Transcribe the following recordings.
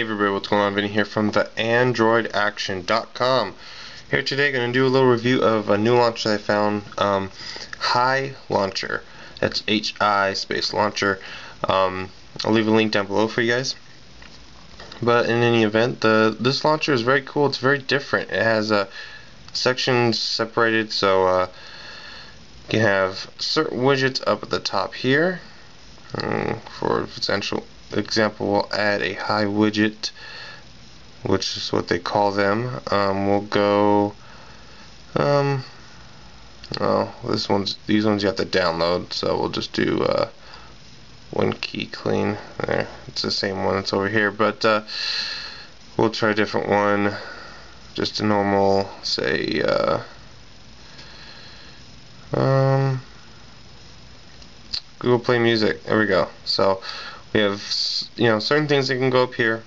Hey everybody, what's going on? Vinny here from TheAndroidAction.com. Here today, going to do a little review of a new launcher that I found, Hi Launcher. That's H-I space launcher. I'll leave a link down below for you guys. But in any event, this launcher is very cool. It's very different. It has sections separated, so you can have certain widgets up at the top here. For potential example, we'll add a high widget, which is what they call them. We'll go these ones you have to download, so we'll just do one key clean there. It's the same one that's over here, but we'll try a different one, just a normal, say Google Play Music. There we go. So we have, you know, certain things that can go up here,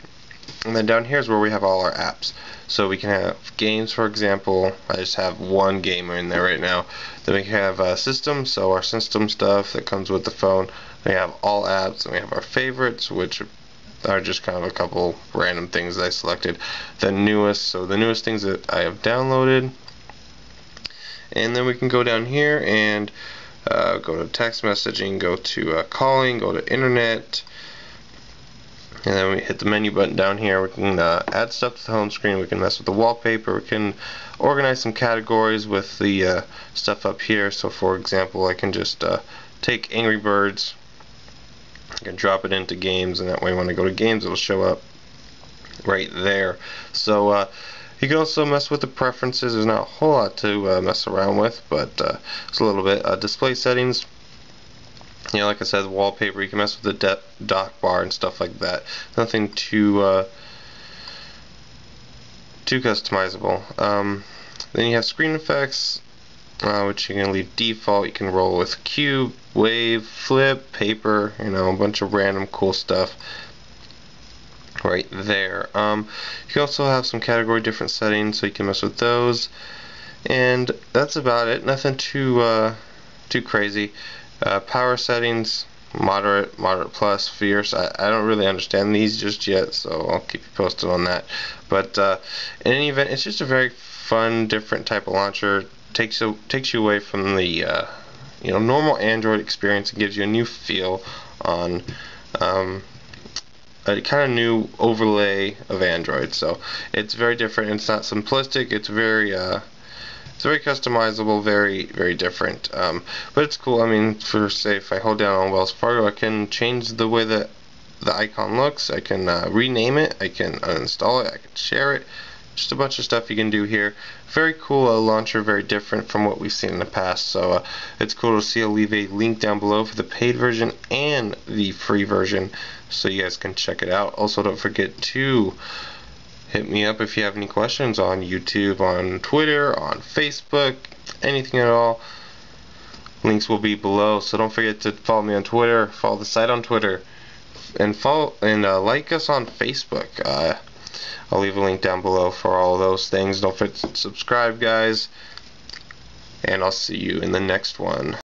and then down here is where we have all our apps. So we can have games, for example. I just have one game in there right now. Then we can have systems, so our system stuff that comes with the phone. We have all apps, and we have our favorites, which are just kind of a couple random things that I selected. The newest, so the newest things that I have downloaded. And then we can go down here and go to text messaging, go to calling, go to internet, and then we hit the menu button down here. We can add stuff to the home screen, we can mess with the wallpaper, we can organize some categories with the stuff up here. So for example, I can just take Angry Birds, I can drop it into games, and that way when I go to games it'll show up right there. So you can also mess with the preferences. There's not a whole lot to mess around with, but it's a little bit. Display settings, you know, like I said, the wallpaper, you can mess with the dock bar and stuff like that. Nothing too too customizable. Then you have screen effects, which you can leave default. You can roll with cube, wave, flip, paper, you know, a bunch of random cool stuff right there. You also have some category different settings, so you can mess with those. And that's about it. Nothing too too crazy. Power settings, moderate, moderate plus, fierce. I don't really understand these just yet, so I'll keep you posted on that. But in any event, it's just a very fun, different type of launcher. Takes you away from the you know, normal Android experience and gives you a new feel on a kind of new overlay of Android. So it's very different. It's not simplistic. It's very very customizable, very different. But it's cool. I mean, for say if I hold down on Wells Fargo, I can change the way that the icon looks. I can rename it. I can uninstall it. I can share it. Just a bunch of stuff you can do here. Very cool launcher, very different from what we've seen in the past. So it's cool to see. I'll leave a link down below for the paid version and the free version, so you guys can check it out. Also, don't forget to hit me up if you have any questions on YouTube, on Twitter, on Facebook, anything at all. Links will be below. So don't forget to follow me on Twitter, follow the site on Twitter, and like us on Facebook. I'll leave a link down below for all of those things. Don't forget to subscribe, guys, and I'll see you in the next one.